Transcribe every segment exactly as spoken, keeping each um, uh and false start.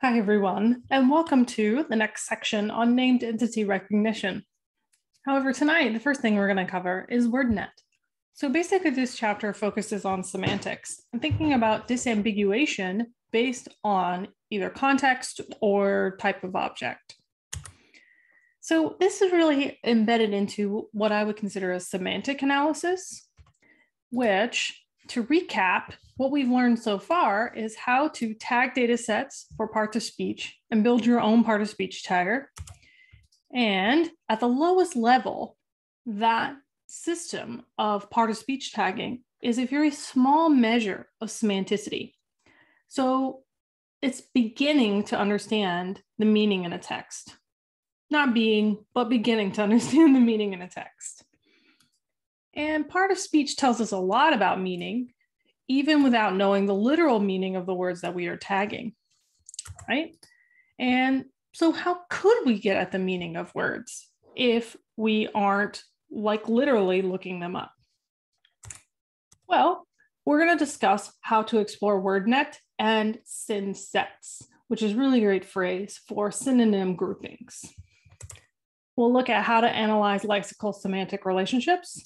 Hi, everyone, and welcome to the next section on named entity recognition. However, tonight, the first thing we're going to cover is WordNet. So basically, this chapter focuses on semantics and thinking about disambiguation based on either context or type of object. So this is really embedded into what I would consider a semantic analysis, which, to recap, what we've learned so far is how to tag data sets for parts of speech and build your own part of speech tagger. And at the lowest level, that system of part of speech tagging is a very small measure of semanticity. So it's beginning to understand the meaning in a text. Not being, but beginning to understand the meaning in a text. And part of speech tells us a lot about meaning, even without knowing the literal meaning of the words that we are tagging, right? And so how could we get at the meaning of words if we aren't like literally looking them up? Well, we're going to discuss how to explore WordNet and synsets, which is really a great phrase for synonym groupings. We'll look at how to analyze lexical semantic relationships,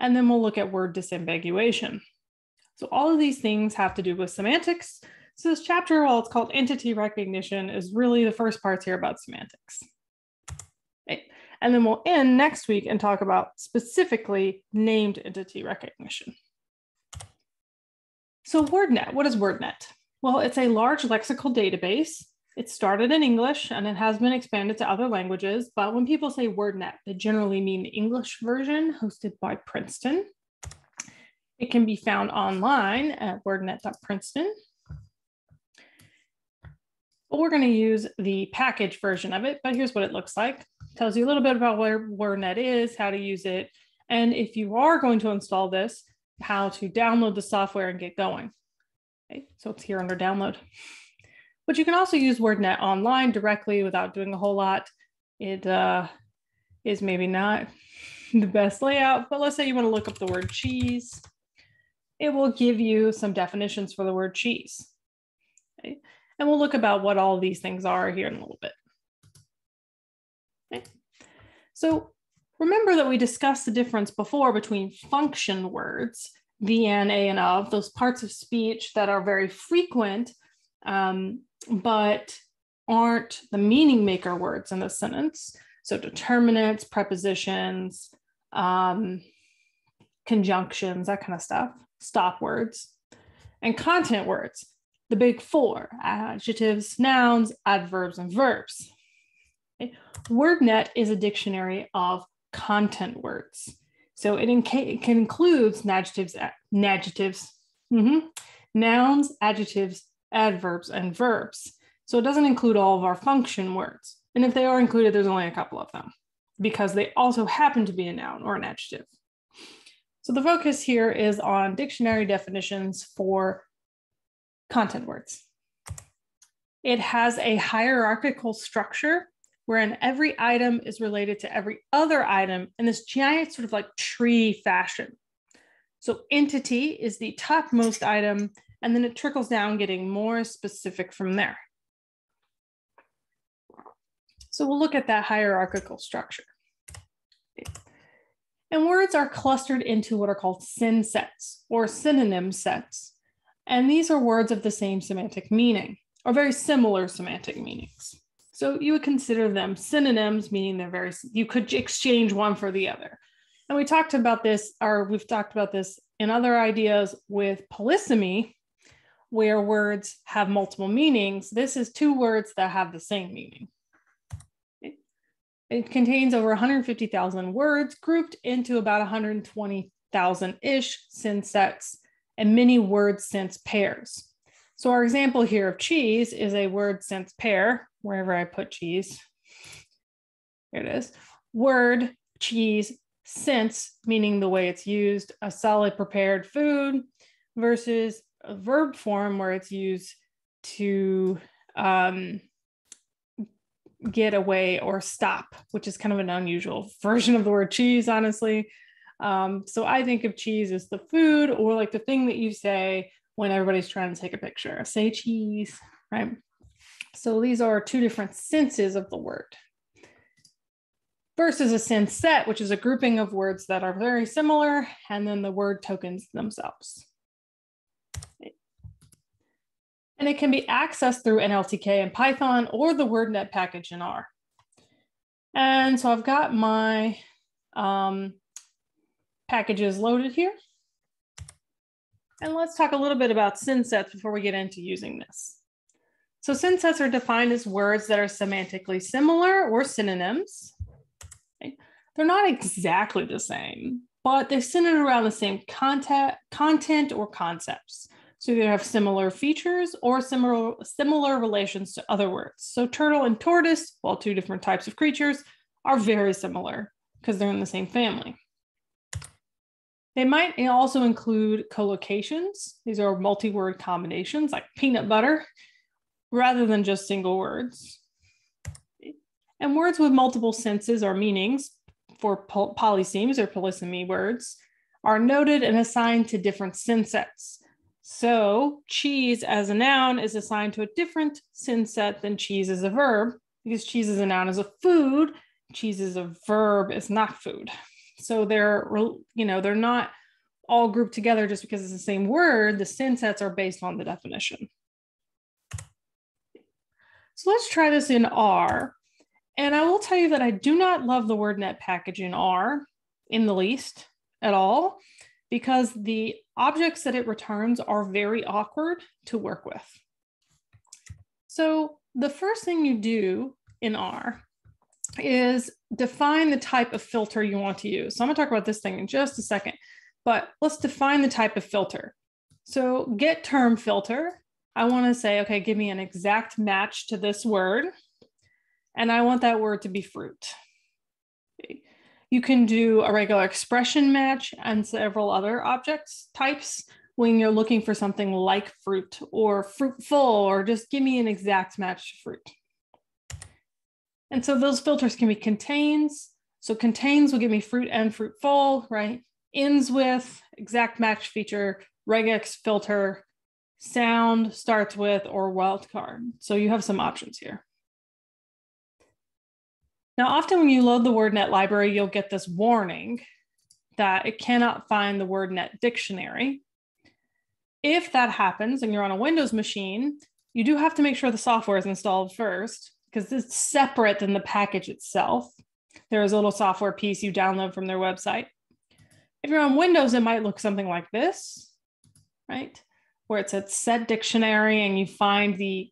and then we'll look at word disambiguation. So all of these things have to do with semantics. So this chapter, while it's called entity recognition, is really the first parts here about semantics. Okay. And then we'll end next week and talk about specifically named entity recognition. So WordNet, what is WordNet? Well, it's a large lexical database. It started in English and it has been expanded to other languages, but when people say WordNet, they generally mean the English version hosted by Princeton. It can be found online at wordnet dot princeton. But we're going to use the package version of it, but here's what it looks like. It tells you a little bit about where WordNet is, how to use it, and if you are going to install this, how to download the software and get going. Okay, so it's here under download. But you can also use WordNet online directly without doing a whole lot. It uh, is maybe not the best layout, but let's say you want to look up the word cheese. It will give you some definitions for the word cheese. Okay? And we'll look about what all these things are here in a little bit. Okay? So remember that we discussed the difference before between function words, the, and, a, and of, those parts of speech that are very frequent, um, but aren't the meaning maker words in the sentence. So determinants, prepositions, um, conjunctions, that kind of stuff, stop words, and content words, the big four, adjectives, nouns, adverbs, and verbs. Okay. WordNet is a dictionary of content words. So it, in it includes adjectives, adjectives, mm-hmm, nouns, adjectives, adverbs, and verbs. So it doesn't include all of our function words. And if they are included, there's only a couple of them because they also happen to be a noun or an adjective. So the focus here is on dictionary definitions for content words. It has a hierarchical structure wherein every item is related to every other item in this giant sort of like tree fashion. So entity is the topmost item, and then it trickles down, getting more specific from there. So we'll look at that hierarchical structure. And words are clustered into what are called synsets or synonym sets. And these are words of the same semantic meaning or very similar semantic meanings. So you would consider them synonyms, meaning they're very, you could exchange one for the other. And we talked about this, or we've talked about this in other ideas with polysemy, where words have multiple meanings. This is two words that have the same meaning. It contains over one hundred fifty thousand words grouped into about one hundred twenty thousand-ish synsets and many word sense pairs. So our example here of cheese is a word sense pair, wherever I put cheese, here it is, word, cheese, sense, meaning the way it's used, a solid prepared food versus a verb form where it's used to um, get away or stop, which is kind of an unusual version of the word cheese, honestly. Um, so I think of cheese as the food or like the thing that you say when everybody's trying to take a picture, say cheese, right? So these are two different senses of the word. First is a synset, which is a grouping of words that are very similar, and then the word tokens themselves. And it can be accessed through N L T K in Python or the WordNet package in R. And so I've got my um, packages loaded here. And let's talk a little bit about synsets before we get into using this. So synsets are defined as words that are semantically similar or synonyms. Okay. They're not exactly the same, but they're centered around the same content, content or concepts. So they have similar features or similar, similar relations to other words. So turtle and tortoise, while two different types of creatures, are very similar because they're in the same family. They might also include collocations. These are multi-word combinations like peanut butter, rather than just single words. And words with multiple senses or meanings for pol polysemes or polysemy words are noted and assigned to different synsets. So cheese as a noun is assigned to a different synset than cheese as a verb, because cheese as a noun is a food, cheese as a verb is not food. So they're, you know, they're not all grouped together just because it's the same word. The synsets are based on the definition. So let's try this in R. And I will tell you that I do not love the WordNet package in R in the least at all, because the objects that it returns are very awkward to work with. So the first thing you do in R is define the type of filter you want to use. So I'm gonna talk about this thing in just a second, but let's define the type of filter. So get term filter, I wanna say, okay, give me an exact match to this word. And I want that word to be fruit. You can do a regular expression match and several other objects types when you're looking for something like fruit or fruitful, or just give me an exact match to fruit. And so those filters can be contains. So contains will give me fruit and fruitful, right? Ends with, exact match feature, regex filter, sound starts with, or wildcard. So you have some options here. Now, often when you load the WordNet library, you'll get this warning that it cannot find the WordNet dictionary. If that happens and you're on a Windows machine, you do have to make sure the software is installed first, because it's separate than the package itself. There is a little software piece you download from their website. If you're on Windows, it might look something like this, right? Where it says set dictionary and you find the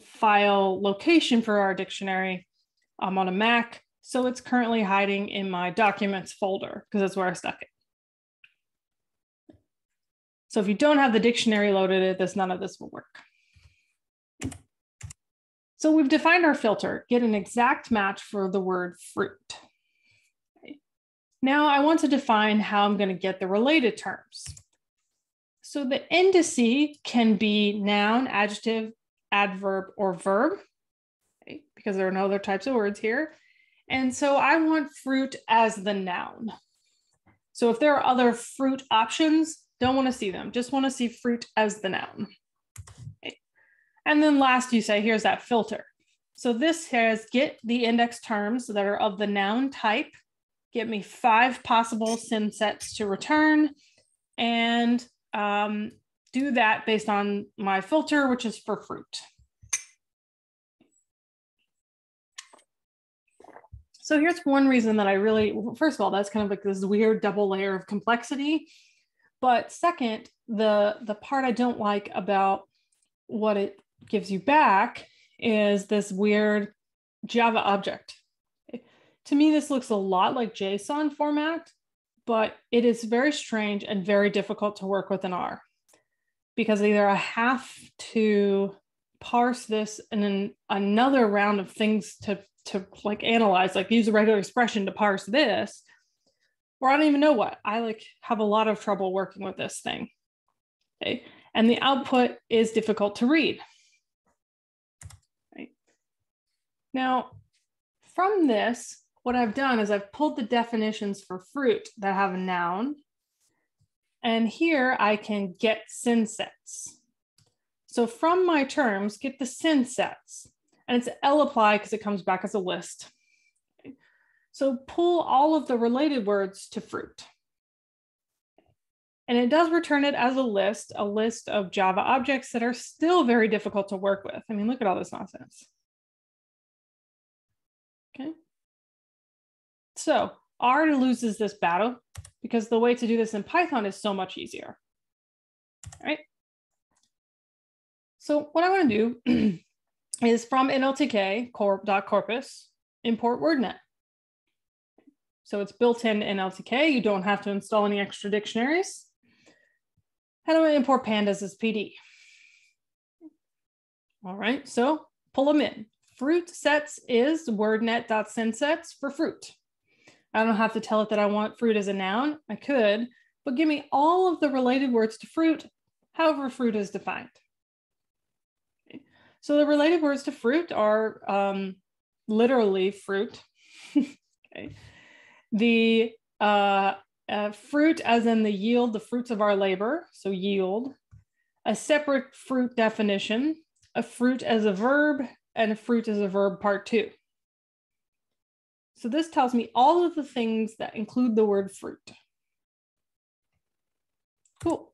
file location for our dictionary. I'm on a Mac, so it's currently hiding in my documents folder because that's where I stuck it. So if you don't have the dictionary loaded, this, none of this will work. So we've defined our filter, get an exact match for the word fruit. Okay. Now I want to define how I'm going to get the related terms. So the indice can be noun, adjective, adverb, or verb, because there are no other types of words here. And so I want fruit as the noun. So if there are other fruit options, don't want to see them, just want to see fruit as the noun. Okay. And then last you say, here's that filter. So this says get the index terms that are of the noun type, get me five possible synsets to return, and um, do that based on my filter, which is for fruit. So here's one reason that I really, first of all, that's kind of like this weird double layer of complexity. But second, the, the part I don't like about what it gives you back is this weird Java object. To me, this looks a lot like JSON format, but it is very strange and very difficult to work with in R, because either I have to parse this and then another round of things to to like analyze, like use a regular expression to parse this, or I don't even know what. I like have a lot of trouble working with this thing. Okay. And the output is difficult to read. Right. Now, from this, what I've done is I've pulled the definitions for fruit that have a noun. And here I can get synsets. So from my terms, get the synsets, and it's L apply because it comes back as a list. Okay. So pull all of the related words to fruit. And it does return it as a list, a list of Java objects that are still very difficult to work with. I mean, look at all this nonsense. Okay. So R loses this battle because the way to do this in Python is so much easier. All right. So what I want to do is from N L T K dot corpus, import WordNet. So it's built in N L T K. You don't have to install any extra dictionaries. How do I import pandas as P D? All right, so pull them in. Fruit sets is WordNet.synsets for fruit. I don't have to tell it that I want fruit as a noun. I could, but give me all of the related words to fruit, however fruit is defined. Okay. So the related words to fruit are um, literally fruit. Okay. The uh, uh, fruit as in the yield, the fruits of our labor, so yield, a separate fruit definition, a fruit as a verb, and a fruit as a verb part two. So this tells me all of the things that include the word fruit. Cool.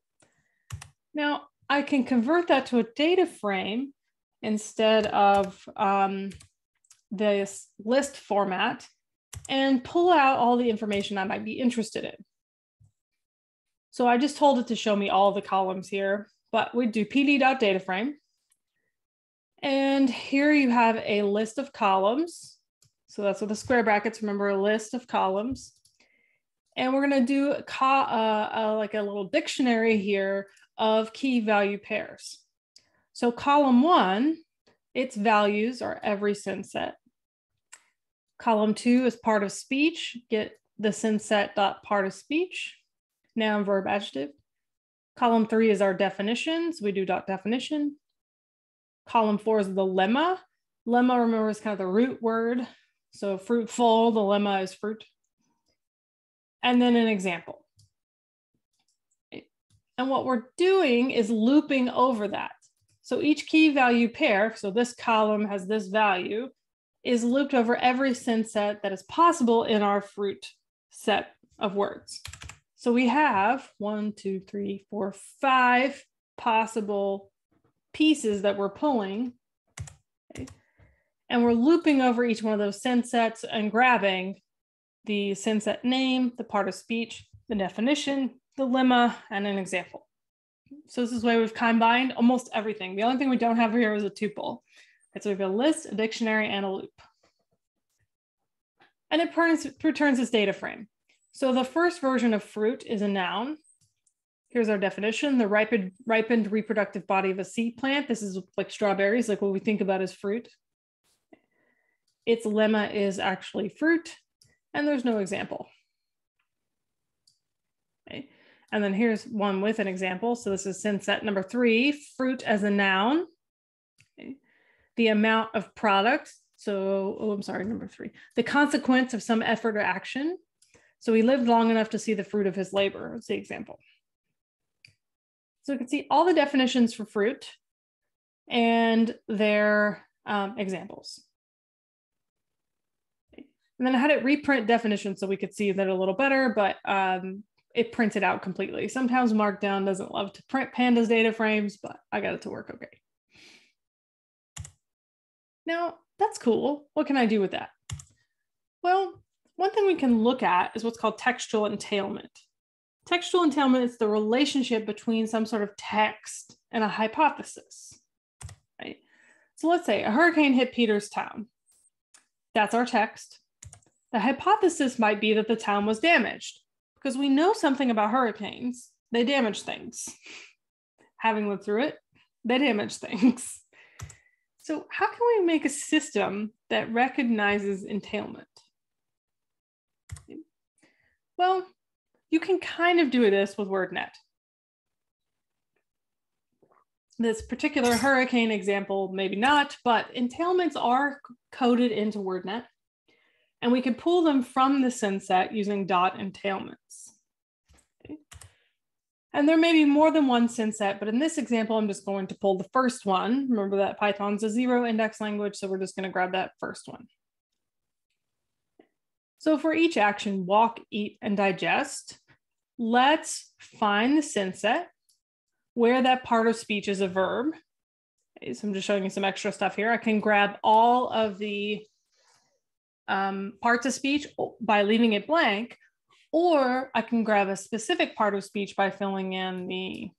Now I can convert that to a data frame instead of um, this list format and pull out all the information I might be interested in. So I just told it to show me all the columns here, but we do P D dot data frame. And here you have a list of columns. So that's with the square brackets, remember, a list of columns. And we're gonna do a, uh, a, like a little dictionary here of key value pairs. So column one, its values are every synset. Column two is part of speech, get the synset dot part of speech, noun, verb, adjective. Column three is our definitions, we do dot definition. Column four is the lemma. Lemma, remember, is kind of the root word. So fruitful, the lemma is fruit. And then an example. And what we're doing is looping over that. So each key value pair, so this column has this value, is looped over every synset that is possible in our fruit set of words. So we have one, two, three, four, five possible pieces that we're pulling. Okay. And we're looping over each one of those synsets and grabbing the synset name, the part of speech, the definition, the lemma, and an example. So this is why we've combined almost everything. The only thing we don't have here is a tuple. So we've got a list, a dictionary, and a loop. And it returns this data frame. So the first version of fruit is a noun. Here's our definition, the ripened, ripened reproductive body of a seed plant. This is like strawberries, like what we think about as fruit. Its lemma is actually fruit, and there's no example. Okay. And then here's one with an example. So this is synset number three, fruit as a noun. Okay. The amount of product. So, oh, I'm sorry, number three, the consequence of some effort or action. So he lived long enough to see the fruit of his labor. That's the example. So we can see all the definitions for fruit and their um, examples. And then I had it reprint definitions so we could see that a little better, but um, it prints it out completely. Sometimes Markdown doesn't love to print pandas data frames, but I got it to work okay. Now, that's cool. What can I do with that? Well, one thing we can look at is what's called textual entailment. Textual entailment is the relationship between some sort of text and a hypothesis, right? So let's say a hurricane hit Peter's town. That's our text. The hypothesis might be that the town was damaged because we know something about hurricanes. They damage things. Having lived through it, they damage things. So how can we make a system that recognizes entailment? Well, you can kind of do this with WordNet. This particular hurricane example, maybe not, but entailments are coded into WordNet, and we can pull them from the synset using dot entailments. Okay. And there may be more than one synset, but in this example, I'm just going to pull the first one. Remember that Python's a zero index language, so we're just going to grab that first one. So for each action, walk, eat, and digest, let's find the synset where that part of speech is a verb. So I'm just showing you some extra stuff here. I can grab all of the um, parts of speech by leaving it blank, or I can grab a specific part of speech by filling in the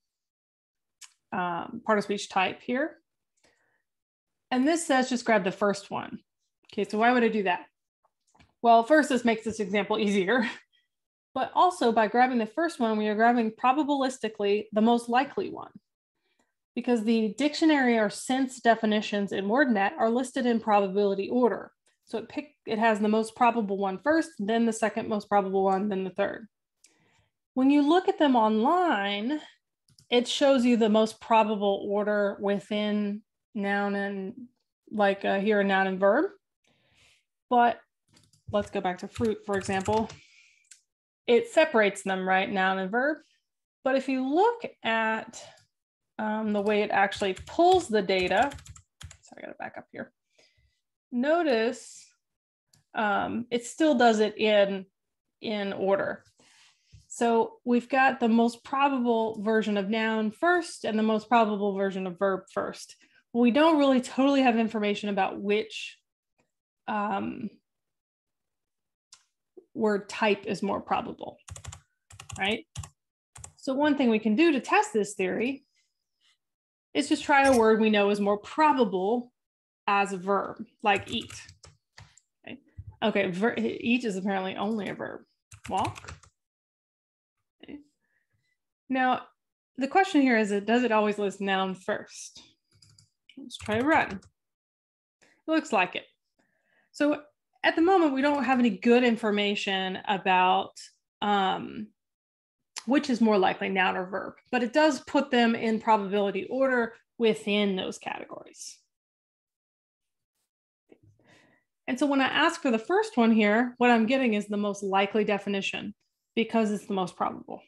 um, part of speech type here. And this says just grab the first one. Okay, so why would I do that? Well, first, this makes this example easier, but also by grabbing the first one, we are grabbing probabilistically the most likely one, because the dictionary or sense definitions in WordNet are listed in probability order. So it, pick, it has the most probable one first, then the second most probable one, then the third. When you look at them online, it shows you the most probable order within noun and like uh, here a noun and verb. But let's go back to fruit, for example. It separates them, right, noun and verb. But if you look at um, the way it actually pulls the data, sorry, I gotta back up here. Notice um, it still does it in, in order. So we've got the most probable version of noun first and the most probable version of verb first. We don't really totally have information about which um, word type is more probable, right? So one thing we can do to test this theory is just try a word we know is more probable as a verb, like eat. Okay, okay ver eat is apparently only a verb. Walk. Okay. Now, the question here is, it, does it always list noun first? Let's try run. It looks like it. So at the moment, we don't have any good information about um, which is more likely, noun or verb, but it does put them in probability order within those categories. And so when I ask for the first one here, what I'm getting is the most likely definition because it's the most probable.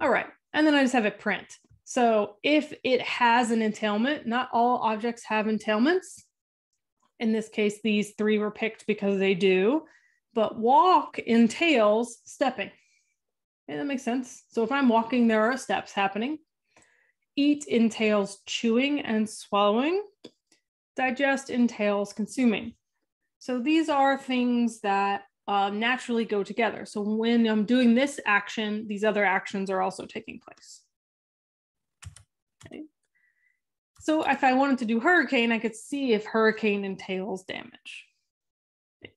All right, and then I just have it print. So if it has an entailment, not all objects have entailments. In this case, these three were picked because they do, but walk entails stepping. And that makes sense. So if I'm walking, there are steps happening. Eat entails chewing and swallowing. Digest entails consuming. So these are things that uh, naturally go together. So when I'm doing this action, these other actions are also taking place. Okay. So if I wanted to do hurricane, I could see if hurricane entails damage. Okay.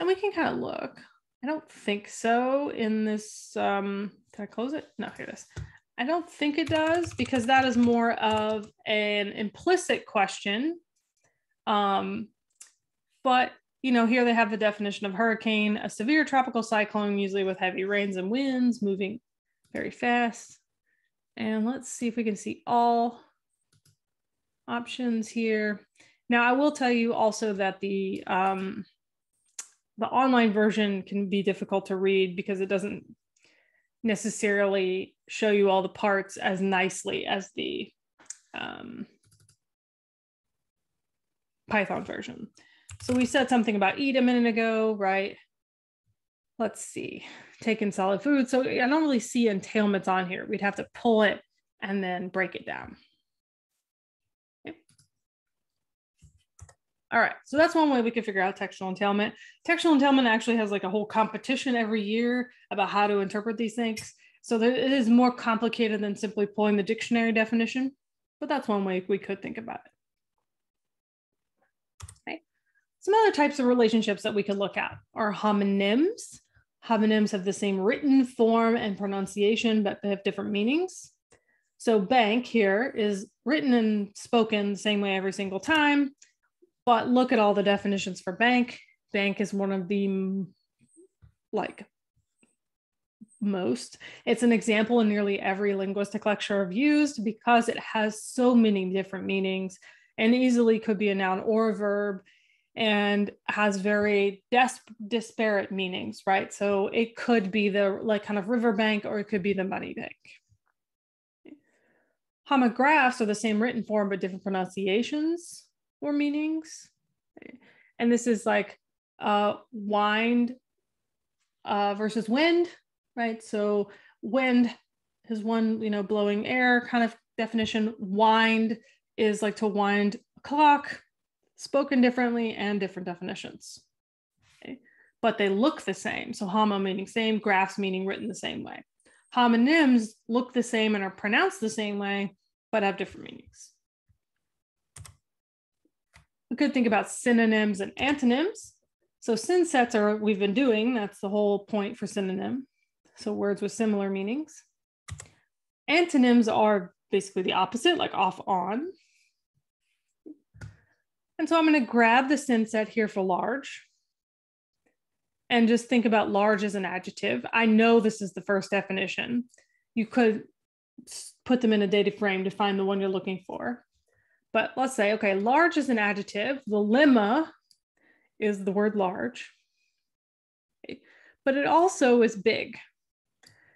And we can kind of look. I don't think so in this, um, did I close it? No, here it is. I don't think it does because that is more of an implicit question. Um, but, you know, here they have the definition of hurricane, a severe tropical cyclone, usually with heavy rains and winds, moving very fast. And let's see if we can see all options here. Now, I will tell you also that the, um, the online version can be difficult to read because it doesn't necessarily show you all the parts as nicely as the, um, Python version. So we said something about eat a minute ago, right? Let's see, take in solid food. So I don't really see entailments on here. We'd have to pull it and then break it down. Okay. All right, so that's one way we could figure out textual entailment. Textual entailment actually has like a whole competition every year about how to interpret these things. So there, it is more complicated than simply pulling the dictionary definition, but that's one way we could think about it. Some other types of relationships that we could look at are homonyms. Homonyms have the same written form and pronunciation, but they have different meanings. So bank here is written and spoken the same way every single time, but look at all the definitions for bank. Bank is one of the, like, most. It's an example in nearly every linguistic lecture I've used because it has so many different meanings and easily could be a noun or a verb. and has very des- disparate meanings, right? So it could be the like kind of river bank, or it could be the money bank. Homographs are the same written form, but different pronunciations or meanings. And this is like uh, wind uh, versus wind, right? So wind is one, you know, blowing air kind of definition. Wind is like to wind a clock, spoken differently and different definitions, okay? But they look the same. So homo meaning same, graphs meaning written the same way. Homonyms look the same and are pronounced the same way, but have different meanings. We could think about synonyms and antonyms. So synsets are what we've been doing. That's the whole point for synonym. So words with similar meanings. Antonyms are basically the opposite, like off, on. And so I'm going to grab the synset here for large. And just think about large as an adjective. I know this is the first definition. You could put them in a data frame to find the one you're looking for. But let's say, okay, large is an adjective. The lemma is the word large, okay, but it also is big.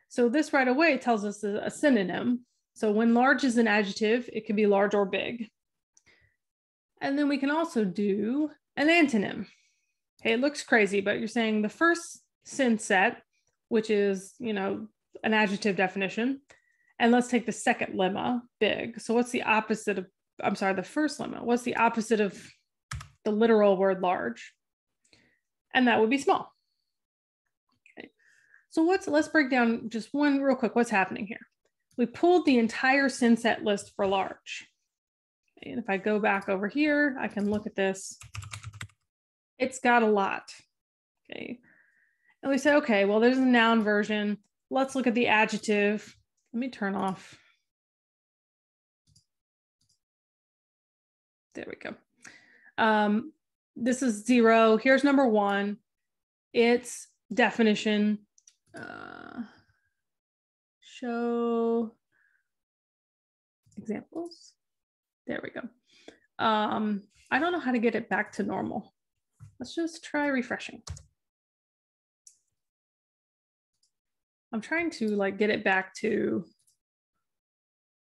So this right away tells us a synonym. So when large is an adjective, it can be large or big. And then we can also do an antonym. It looks crazy, but you're saying the first synset, which is, you know, an adjective definition, and let's take the second lemma, big. So what's the opposite of, I'm sorry, the first lemma, what's the opposite of the literal word large? And that would be small. Okay. So what's, let's break down just one real quick, what's happening here. We pulled the entire synset list for large. Okay. And if I go back over here, I can look at this. It's got a lot, okay? And we say, okay, well, there's a noun version. Let's look at the adjective. Let me turn off. There we go. Um, this is zero. Here's number one. It's definition. Uh, show examples. There we go. Um, I don't know how to get it back to normal. Let's just try refreshing. I'm trying to like get it back to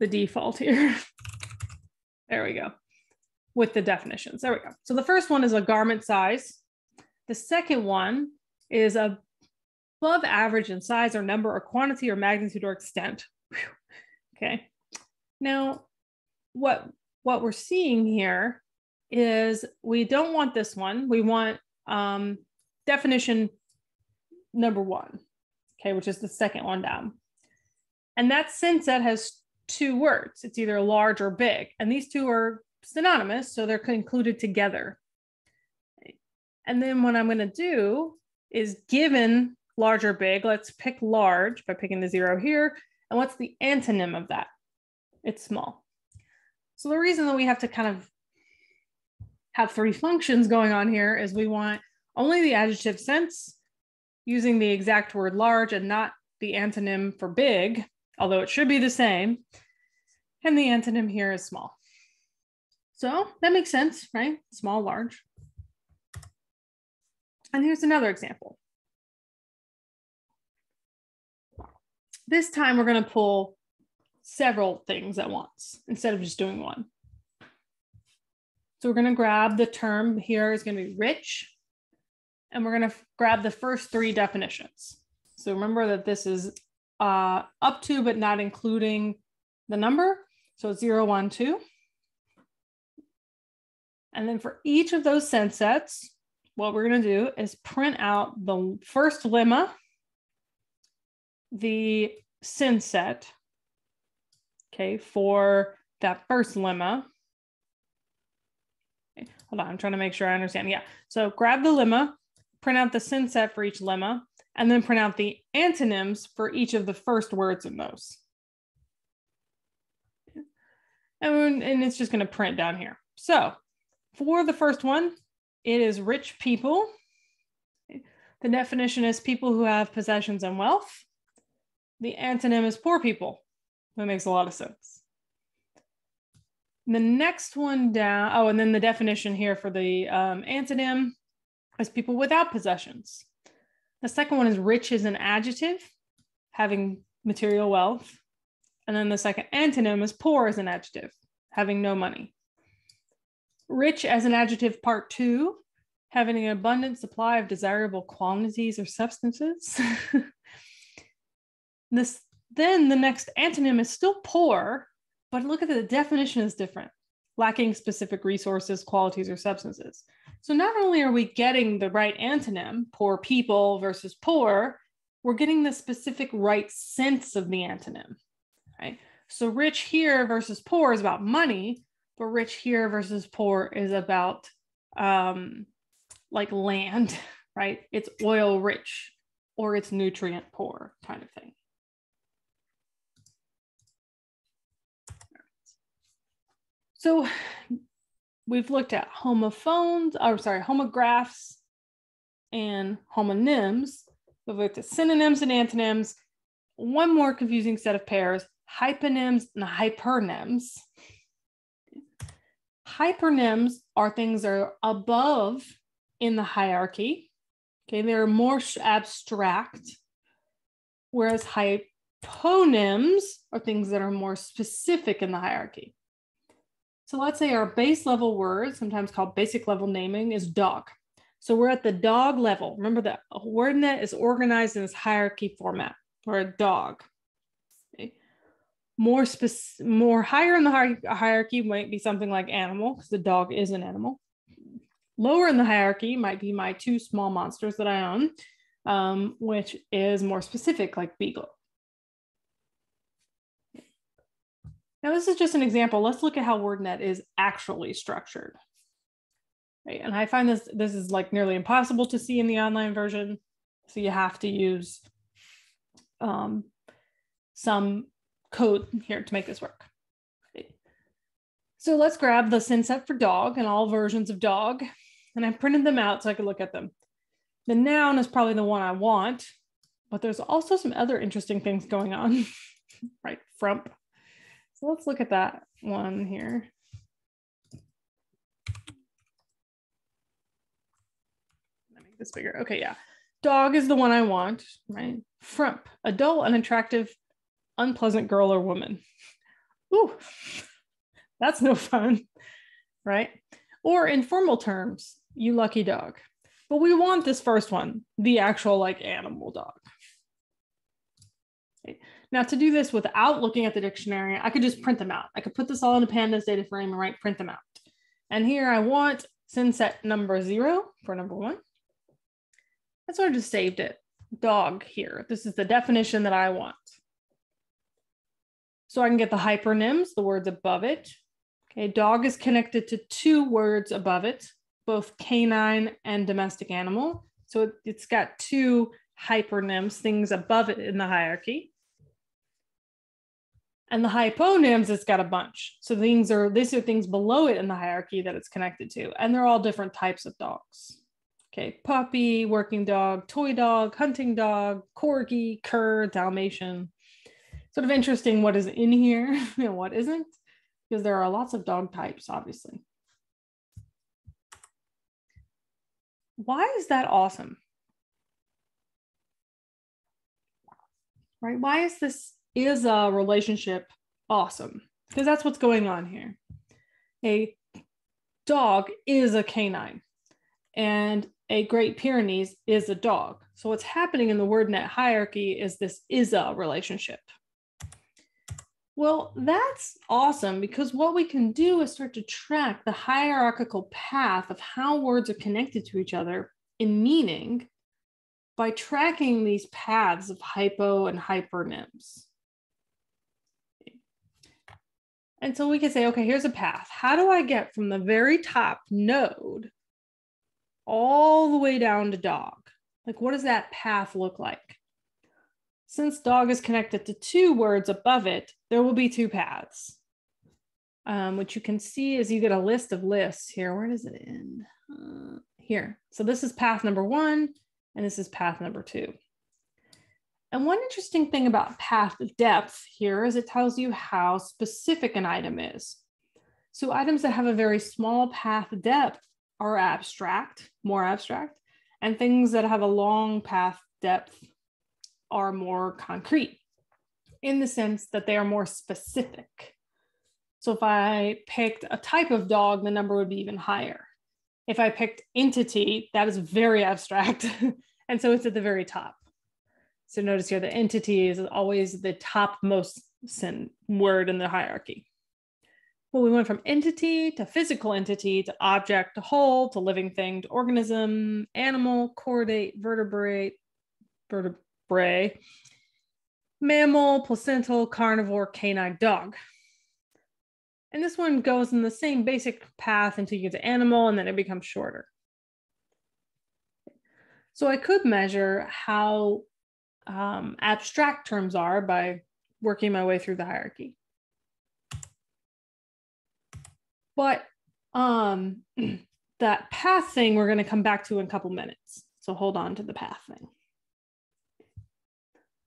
the default here. There we go. With the definitions, there we go. So the first one is a garment size. The second one is above average in size or number or quantity or magnitude or extent. Whew. Okay. Now, what, what we're seeing here is we don't want this one. We want um, definition number one, okay, which is the second one down. And that synset has two words. It's either large or big, and these two are synonymous, so they're included together. And then what I'm gonna do is given large or big, let's pick large by picking the zero here. And what's the antonym of that? It's small. So the reason that we have to kind of have three functions going on here is we want only the adjective sense using the exact word large and not the antonym for big, although it should be the same. And the antonym here is small. So that makes sense, right? Small, large. And here's another example. This time we're going to pull several things at once instead of just doing one. So we're going to grab the term here is going to be rich, and we're going to grab the first three definitions. So remember that this is uh, up to but not including the number. So zero, one, two. And then for each of those synsets, what we're going to do is print out the first lemma, the synset, okay, for that first lemma. Hold on, I'm trying to make sure I understand. Yeah, so grab the lemma, print out the synset for each lemma, and then print out the antonyms for each of the first words in those. And, and it's just going to print down here. So for the first one, it is rich people. The definition is people who have possessions and wealth. The antonym is poor people. That makes a lot of sense. The next one down, oh, and then the definition here for the um, antonym is people without possessions. The second one is rich is an adjective, having material wealth. And then the second antonym is poor as an adjective, having no money. Rich as an adjective part two, having an abundant supply of desirable quantities or substances. This, then the next antonym is still poor, but look at the definition is different, lacking specific resources, qualities, or substances. So not only are we getting the right antonym, poor people versus poor, we're getting the specific right sense of the antonym, right? So rich here versus poor is about money, but rich here versus poor is about um, like land, right? It's oil rich or it's nutrient poor kind of thing. So we've looked at homophones, or sorry, homographs and homonyms. We've looked at synonyms and antonyms. One more confusing set of pairs, hyponyms and hypernyms. Hypernyms are things that are above in the hierarchy. Okay, they're more abstract, whereas hyponyms are things that are more specific in the hierarchy. So let's say our base level word, sometimes called basic level naming, is dog. So we're at the dog level. Remember that WordNet is organized in this hierarchy format or a dog. Okay. More specific, more higher in the hi hierarchy might be something like animal, because the dog is an animal. Lower in the hierarchy might be my two small monsters that I own, um, which is more specific, like beagle. Now, this is just an example. Let's look at how WordNet is actually structured. Right? And I find this, this is like nearly impossible to see in the online version. So you have to use um, some code here to make this work. Okay. So let's grab the synset for dog and all versions of dog. And I printed them out so I could look at them. The noun is probably the one I want, but there's also some other interesting things going on, right? Frump. Let's look at that one here. Let me make this bigger. Okay, yeah. Dog is the one I want, right? Frump, a dull, unattractive, unpleasant girl or woman. Ooh, that's no fun, right? Or in formal terms, you lucky dog. But we want this first one, the actual like animal dog. Okay. Now to do this without looking at the dictionary, I could just print them out. I could put this all in a pandas data frame and write print them out. And here I want synset number zero for number one. That's why I just saved it, dog here. This is the definition that I want. So I can get the hypernyms, the words above it. Okay, dog is connected to two words above it, both canine and domestic animal. So it, it's got two hypernyms, things above it in the hierarchy. And the hyponyms, it's got a bunch. So things are, these are things below it in the hierarchy that it's connected to. And they're all different types of dogs. Okay, puppy, working dog, toy dog, hunting dog, corgi, cur, Dalmatian. Sort of interesting what is in here and what isn't, because there are lots of dog types, obviously. Why is that awesome? Right, why is this? Is a relationship awesome? Because that's what's going on here. A dog is a canine and a Great Pyrenees is a dog. So what's happening in the WordNet hierarchy is this is a relationship. Well, that's awesome because what we can do is start to track the hierarchical path of how words are connected to each other in meaning by tracking these paths of hypo and hypernyms. And so we can say, okay, here's a path. How do I get from the very top node all the way down to dog? Like, what does that path look like? Since dog is connected to two words above it, there will be two paths. Um, what you can see is you get a list of lists here. Where does it end? Uh, here. So this is path number one, and this is path number two. And one interesting thing about path depth here is it tells you how specific an item is. So items that have a very small path depth are abstract, more abstract, and things that have a long path depth are more concrete in the sense that they are more specific. So if I picked a type of dog, the number would be even higher. If I picked entity, that is very abstract. And so it's at the very top. So notice here, the entity is always the topmost word in the hierarchy. Well, we went from entity to physical entity, to object, to whole, to living thing, to organism, animal, chordate, vertebrate, vertebrae, mammal, placental, carnivore, canine, dog. And this one goes in the same basic path until you get to animal, and then it becomes shorter. So I could measure how um, abstract terms are by working my way through the hierarchy. But um, that path thing, we're going to come back to in a couple minutes. So hold on to the path thing.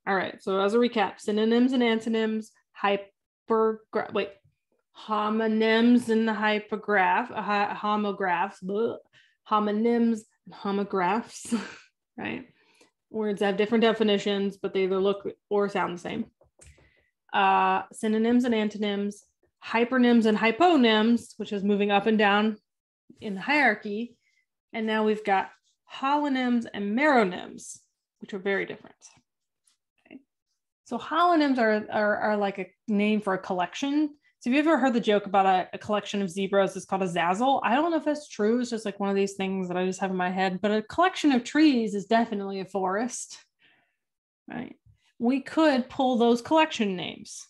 All right. So as a recap, synonyms and antonyms, hypergraph, wait, homonyms and the hypergraph, uh, homographs, bleh, homonyms and homographs, right? Words have different definitions, but they either look or sound the same. Uh, synonyms and antonyms, hypernyms and hyponyms, which is moving up and down in the hierarchy. And now we've got holonyms and meronyms, which are very different. Okay. So holonyms are, are, are like a name for a collection. So have you ever heard the joke about a, a collection of zebras is called a zazzle? I don't know if that's true. It's just like one of these things that I just have in my head, but a collection of trees is definitely a forest, right? We could pull those collection names.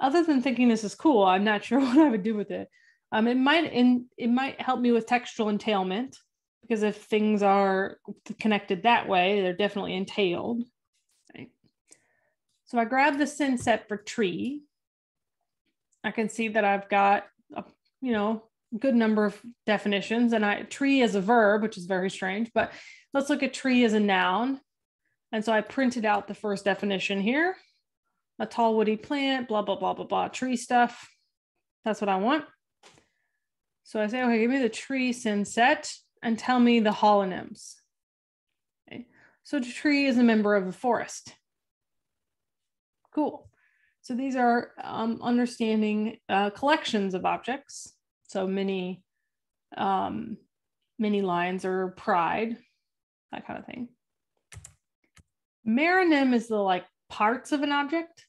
Other than thinking this is cool, I'm not sure what I would do with it. Um, it might in, it might help me with textual entailment, because if things are connected that way, they're definitely entailed. Right? So I grab the synset for tree. I can see that I've got a, you know, good number of definitions, and I tree as a verb, which is very strange, but let's look at tree as a noun. And so I printed out the first definition here. A tall woody plant, blah, blah, blah, blah, blah, tree stuff. That's what I want. So I say, okay, give me the tree synset and tell me the holonyms. Okay. So the tree is a member of a forest. Cool. So these are um, understanding uh, collections of objects. So many, um, many lines or pride, that kind of thing. Meronym is the like parts of an object.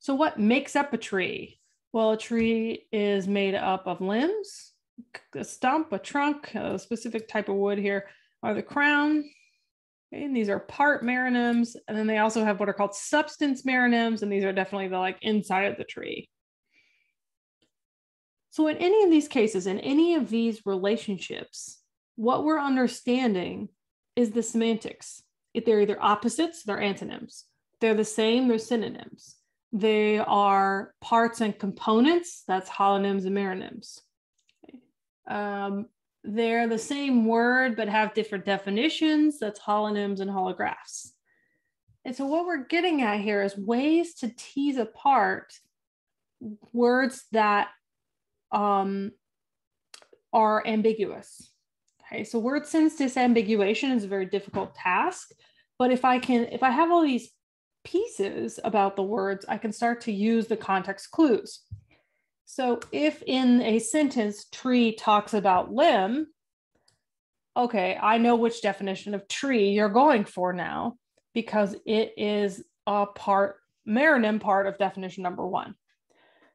So what makes up a tree? Well, a tree is made up of limbs, a stump, a trunk, a specific type of wood here, or the crown. Okay, and these are part meronyms. And then they also have what are called substance meronyms. And these are definitely the like inside of the tree. So in any of these cases, in any of these relationships, what we're understanding is the semantics. If they're either opposites, they're antonyms. They're the same, they're synonyms. They are parts and components, that's holonyms and meronyms. Okay. Um, they're the same word, but have different definitions, that's holonyms and holographs. And so what we're getting at here is ways to tease apart words that um, are ambiguous. Okay, so word sense disambiguation is a very difficult task, but if I can, if I have all these pieces about the words, I can start to use the context clues. So if in a sentence tree talks about limb, okay, I know which definition of tree you're going for now, because it is a part, meronym part of definition number one.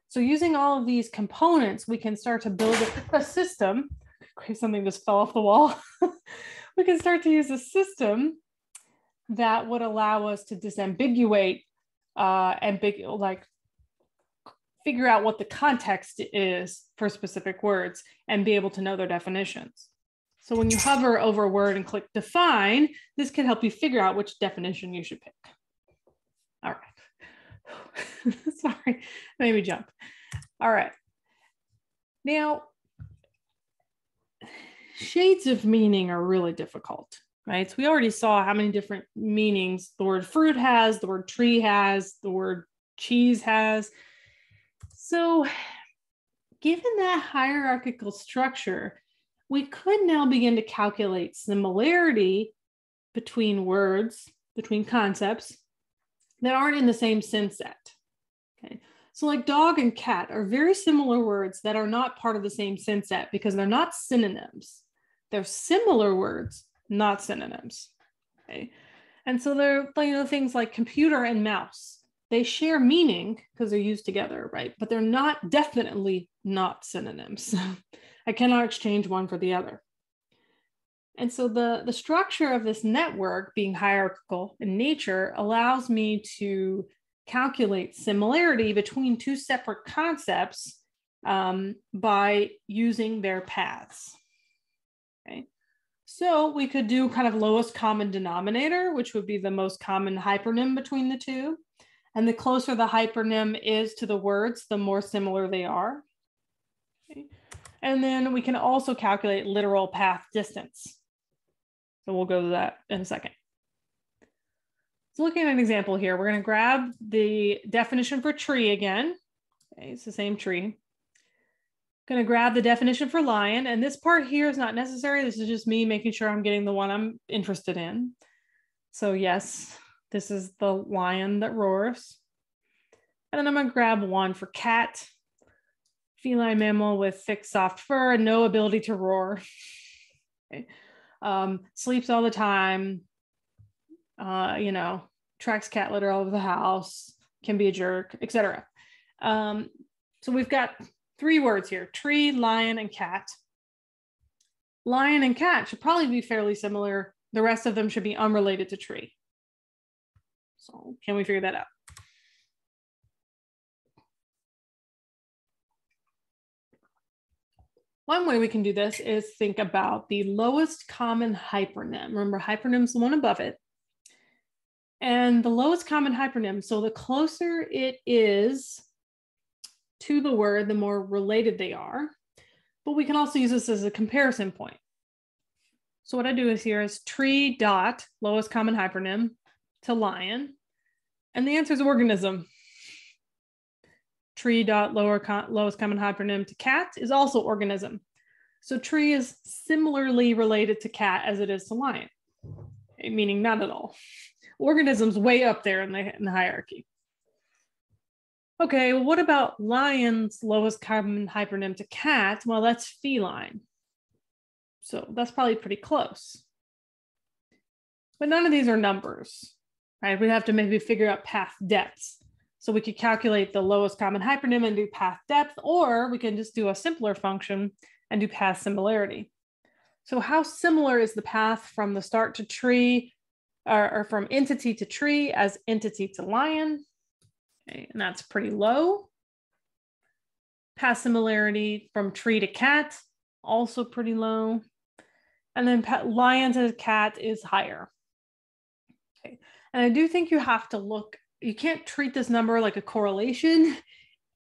So using all of these components, we can start to build a system. Something just fell off the wall. We can start to use a system that would allow us to disambiguate uh, and big, like figure out what the context is for specific words and be able to know their definitions. So when you hover over a word and click define, this can help you figure out which definition you should pick. All right. Sorry, made me jump. All right. Now, shades of meaning are really difficult. Right? So we already saw how many different meanings the word fruit has, the word tree has, the word cheese has. So given that hierarchical structure, we could now begin to calculate similarity between words, between concepts that aren't in the same synset. Okay. So like dog and cat are very similar words that are not part of the same synset because they're not synonyms. They're similar words, not synonyms. Okay. And so they're, you know, things like computer and mouse. They share meaning because they're used together, right? But they're not definitely not synonyms. I cannot exchange one for the other. And so the, the structure of this network being hierarchical in nature allows me to calculate similarity between two separate concepts um, by using their paths. Okay. So we could do kind of lowest common denominator, which would be the most common hypernym between the two. And the closer the hypernym is to the words, the more similar they are. Okay. And then we can also calculate literal path distance. So we'll go to that in a second. So looking at an example here, we're going to grab the definition for tree again. Okay, it's the same tree. I'm going to grab the definition for lion. And this part here is not necessary. This is just me making sure I'm getting the one I'm interested in. So yes, this is the lion that roars. And then I'm going to grab one for cat. Feline mammal with thick, soft fur, no ability to roar, okay. um, sleeps all the time, uh, you know, tracks cat litter all over the house, can be a jerk, et cetera. Um, so we've got three words here, tree, lion, and cat. Lion and cat should probably be fairly similar. The rest of them should be unrelated to tree. So can we figure that out? One way we can do this is think about the lowest common hypernym. Remember, hypernym is the one above it. And the lowest common hypernym, so the closer it is to the word, the more related they are. But we can also use this as a comparison point. So what I do is here is tree dot lowest common hypernym to lion. And the answer is organism. Tree dot lower co lowest common hypernym to cat is also organism. So tree is similarly related to cat as it is to lion, okay, meaning not at all. Organism's way up there in the, in the hierarchy. Okay, well, what about lion's lowest common hypernym to cat? Well, that's feline. So that's probably pretty close. But none of these are numbers, right? We'd have to maybe figure out path depths. So we could calculate the lowest common hypernym and do path depth, or we can just do a simpler function and do path similarity. So how similar is the path from the start to tree, or, or from entity to tree as entity to lion? Okay, and that's pretty low. Path similarity from tree to cat, also pretty low. And then lion to cat is higher. Okay, and I do think you have to look. You can't treat this number like a correlation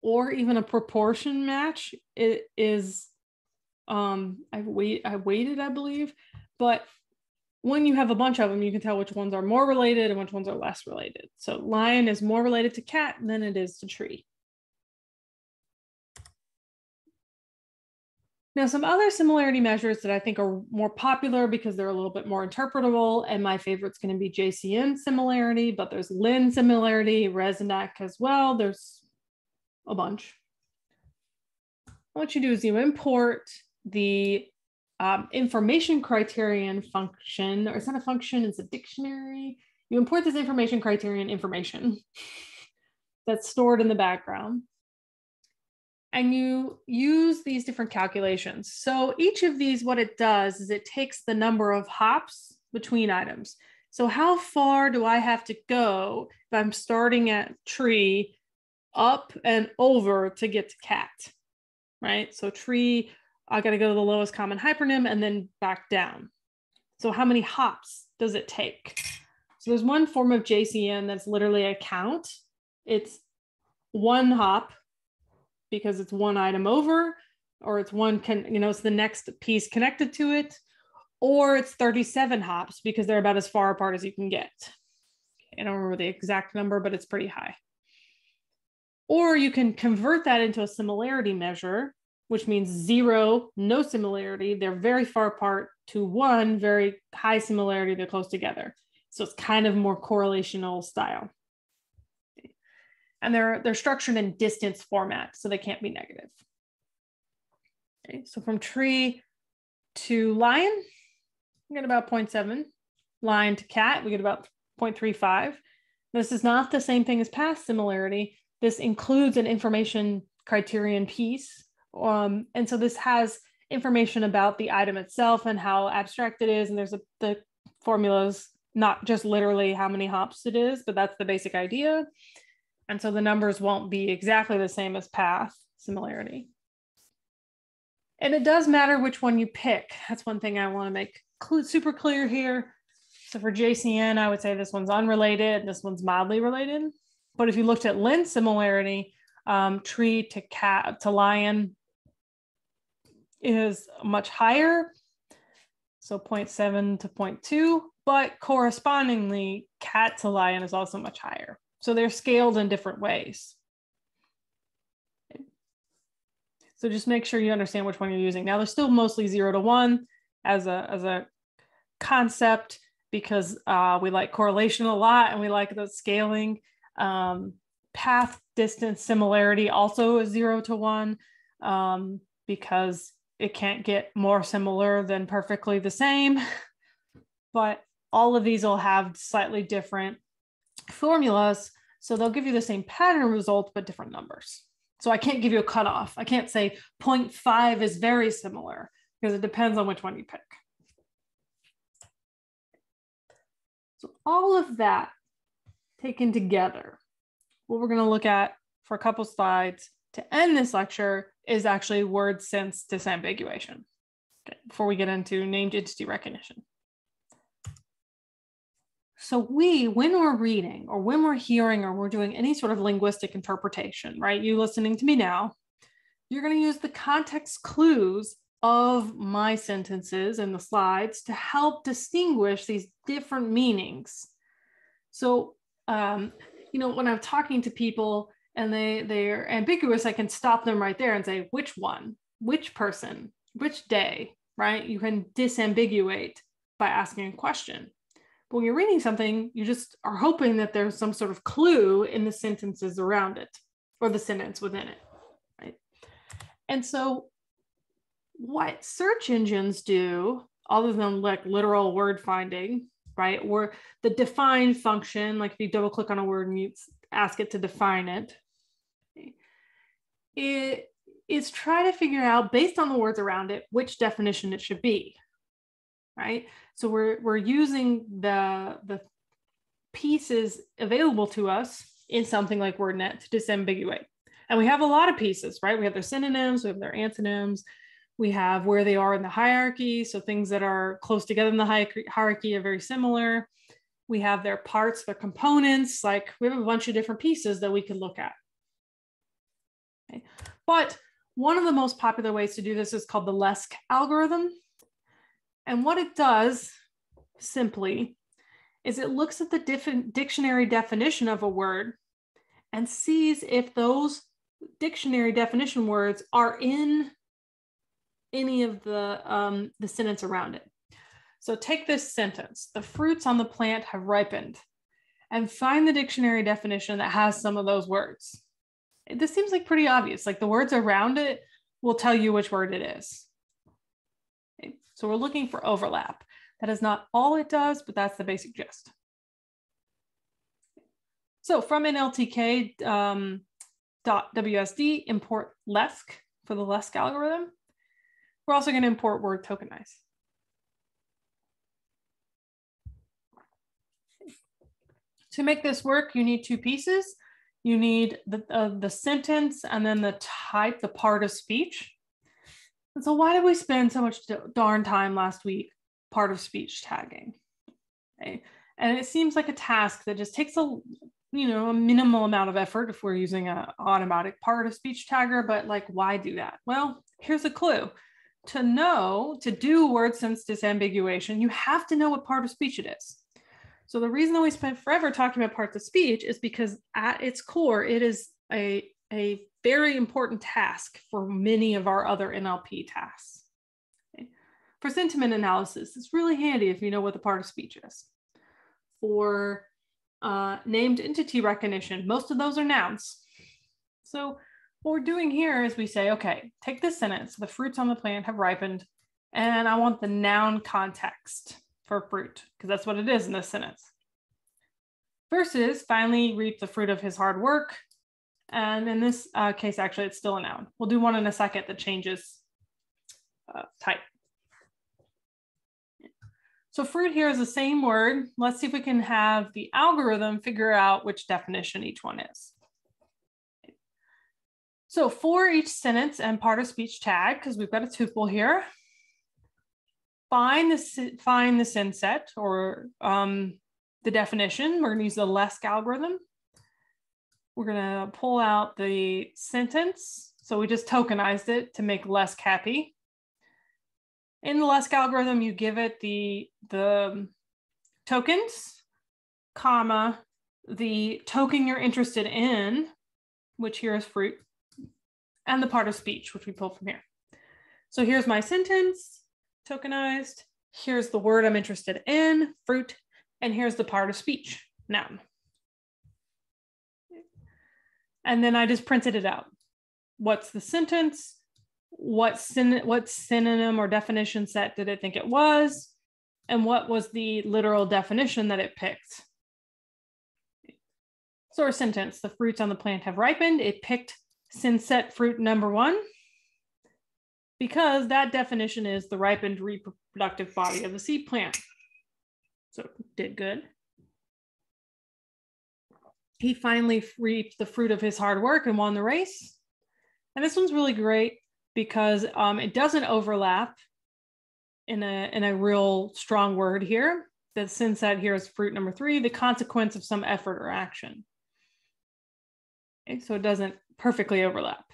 or even a proportion match. It is, um, I wait, I waited, I believe, but when you have a bunch of them, you can tell which ones are more related and which ones are less related. So lion is more related to cat than it is to tree. Now, some other similarity measures that I think are more popular because they're a little bit more interpretable, and my favorite's going to be J C N similarity, but there's LIN similarity, Resnac as well. There's a bunch. What you do is you import the um, information criterion function, or it's not a function, it's a dictionary. You import this information criterion information that's stored in the background. And you use these different calculations. So each of these, what it does is it takes the number of hops between items. So how far do I have to go if I'm starting at tree up and over to get to cat, right? So tree, I gotta go to the lowest common hypernym and then back down. So how many hops does it take? So there's one form of J C N that's literally a count. It's one hop, because it's one item over, or it's one, can, you know, it's the next piece connected to it, or it's thirty-seven hops because they're about as far apart as you can get. I don't remember the exact number, but it's pretty high. Or you can convert that into a similarity measure which means zero, no similarity. They're very far apart, to one, very high similarity. They're close together. So it's kind of more correlational style. And they're, they're structured in distance format, so they can't be negative. Okay, so from tree to lion, we get about zero point seven. Lion to cat, we get about zero point three five. This is not the same thing as past similarity. This includes an information criterion piece. Um, and so this has information about the item itself and how abstract it is. And there's a, the formulas, not just literally how many hops it is, but that's the basic idea. And so the numbers won't be exactly the same as path similarity. And it does matter which one you pick. That's one thing I want to make super clear here. So for J C N, I would say this one's unrelated and this one's mildly related. But if you looked at L I N similarity, um, tree to cat to lion is much higher. So zero point seven to zero point two, but correspondingly cat to lion is also much higher. So they're scaled in different ways. So just make sure you understand which one you're using. Now they're still mostly zero to one as a, as a concept, because uh, we like correlation a lot and we like the scaling. Um, path distance similarity also is zero to one um, because it can't get more similar than perfectly the same. But all of these will have slightly different formulas. So they'll give you the same pattern result, but different numbers. So I can't give you a cutoff. I can't say zero point five is very similar because it depends on which one you pick. So all of that taken together, what we're going to look at for a couple slides to end this lecture is actually word sense disambiguation, okay, before we get into named entity recognition. So we, when we're reading or when we're hearing or we're doing any sort of linguistic interpretation, right? You listening to me now, you're going to use the context clues of my sentences and the slides to help distinguish these different meanings. So, um, you know, when I'm talking to people and they, they're ambiguous, I can stop them right there and say, which one, which person, which day, right? You can disambiguate by asking a question. But when you're reading something, you just are hoping that there's some sort of clue in the sentences around it or the sentence within it, right? And so what search engines do, other than like literal word finding, right? Or the define function, like if you double click on a word and you ask it to define it, it is try to figure out based on the words around it, which definition it should be, right? So we're, we're using the, the pieces available to us in something like WordNet to disambiguate. And we have a lot of pieces, right? We have their synonyms, we have their antonyms, we have where they are in the hierarchy. So things that are close together in the hierarchy are very similar. We have their parts, their components, like we have a bunch of different pieces that we can look at. Okay. But one of the most popular ways to do this is called the Lesk algorithm. And what it does simply is it looks at the diff dictionary definition of a word and sees if those dictionary definition words are in any of the, um, the sentence around it. So take this sentence, the fruits on the plant have ripened, and find the dictionary definition that has some of those words. This seems like pretty obvious, like the words around it will tell you which word it is. Okay. So we're looking for overlap. That is not all it does, but that's the basic gist. So from N L T K um, .wsd, import Lesk for the Lesk algorithm. We're also going to import word tokenize. To make this work, you need two pieces. You need the, uh, the sentence and then the type, the part of speech. And so why did we spend so much darn time last week, part of speech tagging? Okay. And it seems like a task that just takes a, you know, a minimal amount of effort if we're using an automatic part of speech tagger, but like, why do that? Well, here's a clue. To know, to do word sense disambiguation, you have to know what part of speech it is. So the reason that we spent forever talking about parts of speech is because at its core, it is a, a very important task for many of our other N L P tasks. Okay. For sentiment analysis, it's really handy if you know what the part of speech is. For uh, named entity recognition, most of those are nouns. So what we're doing here is we say, okay, take this sentence, the fruits on the plant have ripened, and I want the noun context for fruit, because that's what it is in this sentence. Versus finally reap the fruit of his hard work. And in this uh, case, actually, it's still a noun. We'll do one in a second that changes uh, type. So fruit here is the same word. Let's see if we can have the algorithm figure out which definition each one is. So for each sentence and part of speech tag, because we've got a tuple here, find the, find the synset or um, the definition. We're gonna use the Lesk algorithm. We're gonna pull out the sentence. So we just tokenized it to make Lesk happy. In the Lesk algorithm, you give it the, the tokens, comma, the token you're interested in, which here is fruit, and the part of speech, which we pulled from here. So here's my sentence, tokenized. Here's the word I'm interested in, fruit, and here's the part of speech, noun. And then I just printed it out. What's the sentence? What, syn what synonym or definition set did it think it was? And what was the literal definition that it picked? So our sentence, the fruits on the plant have ripened. It picked synset fruit number one, because that definition is the ripened reproductive body of the seed plant. So it did good. He finally reaped the fruit of his hard work and won the race. And this one's really great because um, it doesn't overlap in a, in a real strong word here. The synset here is fruit number three, the consequence of some effort or action. Okay, so it doesn't perfectly overlap,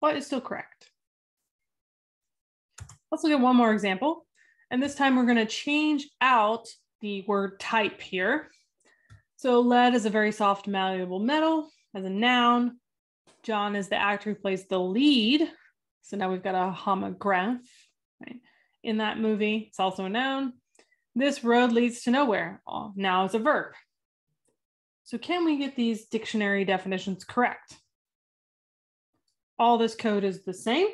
but it's still correct. Let's look at one more example. And this time we're gonna change out the word type here. So lead is a very soft, malleable metal as a noun. John is the actor who plays the lead. So now we've got a homograph, right? In that movie. It's also a noun. This road leads to nowhere. Oh, now it's a verb. So can we get these dictionary definitions correct? All this code is the same,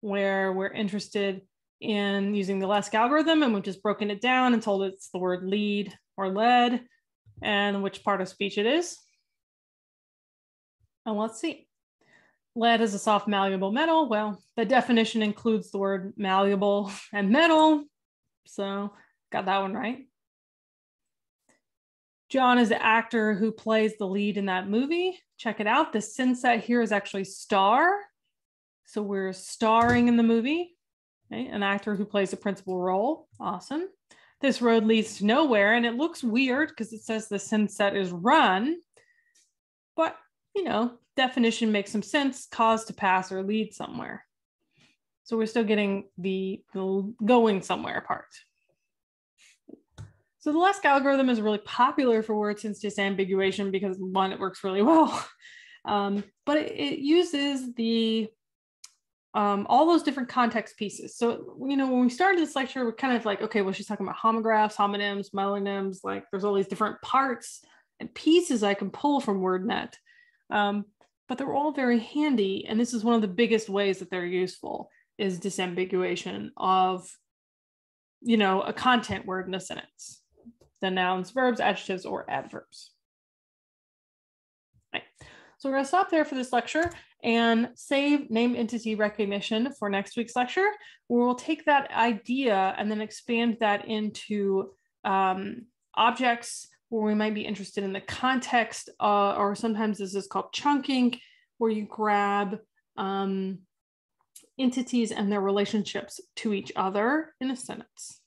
where we're interested in using the Lesk algorithm, and we've just broken it down and told it's the word lead or led, and which part of speech it is. And let's see. Lead is a soft, malleable metal. Well, the definition includes the word malleable and metal. So got that one right. John is the actor who plays the lead in that movie. Check it out. The synset here is actually star. So we're starring in the movie. Okay? An actor who plays a principal role. Awesome. This road leads to nowhere, and it looks weird because it says the synset is run, but you know, definition makes some sense, cause to pass or lead somewhere. So we're still getting the, the going somewhere part. So the Lesk algorithm is really popular for word sense disambiguation because one, it works really well, um, but it, it uses the Um, all those different context pieces. So, you know, when we started this lecture, we're kind of like, okay, well, she's talking about homographs, homonyms, meronyms, like there's all these different parts and pieces I can pull from WordNet, um, but they're all very handy. And this is one of the biggest ways that they're useful is disambiguation of, you know, a content word in a sentence, the nouns, verbs, adjectives, or adverbs. All right. So we're gonna stop there for this lecture and save named entity recognition for next week's lecture, where we'll take that idea and then expand that into um, objects where we might be interested in the context, uh, or sometimes this is called chunking, where you grab um, entities and their relationships to each other in a sentence.